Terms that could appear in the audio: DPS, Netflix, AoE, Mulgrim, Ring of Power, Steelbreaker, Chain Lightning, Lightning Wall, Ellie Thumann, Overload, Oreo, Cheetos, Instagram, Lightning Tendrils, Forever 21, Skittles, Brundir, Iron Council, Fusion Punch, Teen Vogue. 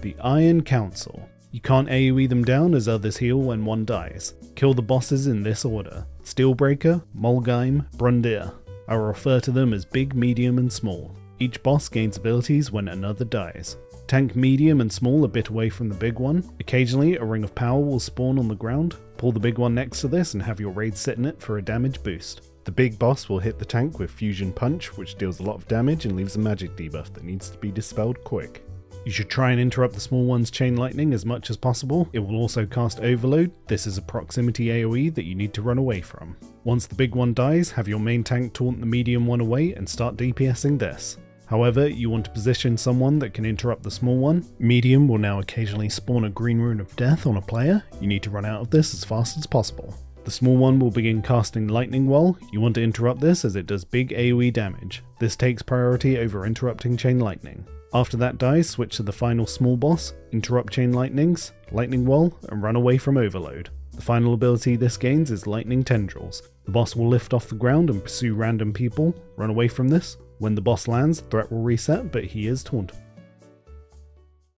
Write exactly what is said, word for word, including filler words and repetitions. The Iron Council. You can't AoE them down as others heal when one dies. Kill the bosses in this order: Steelbreaker, Mulgrim, Brundir. I will refer to them as big, medium and small. Each boss gains abilities when another dies. Tank medium and small a bit away from the big one. Occasionally a Ring of Power will spawn on the ground. Pull the big one next to this and have your raid sit in it for a damage boost. The big boss will hit the tank with Fusion Punch, which deals a lot of damage and leaves a magic debuff that needs to be dispelled quick. You should try and interrupt the small one's Chain Lightning as much as possible. It will also cast Overload. This is a proximity AoE that you need to run away from. Once the big one dies, have your main tank taunt the medium one away and start DPSing this. However, you want to position someone that can interrupt the small one. Medium will now occasionally spawn a green rune of death on a player. You need to run out of this as fast as possible. The small one will begin casting Lightning Wall. You want to interrupt this as it does big AoE damage. This takes priority over interrupting Chain Lightning. After that dies, switch to the final small boss, interrupt Chain Lightnings, Lightning Wall, and run away from Overload. The final ability this gains is Lightning Tendrils. The boss will lift off the ground and pursue random people. Run away from this. When the boss lands, the threat will reset, but he is tauntable.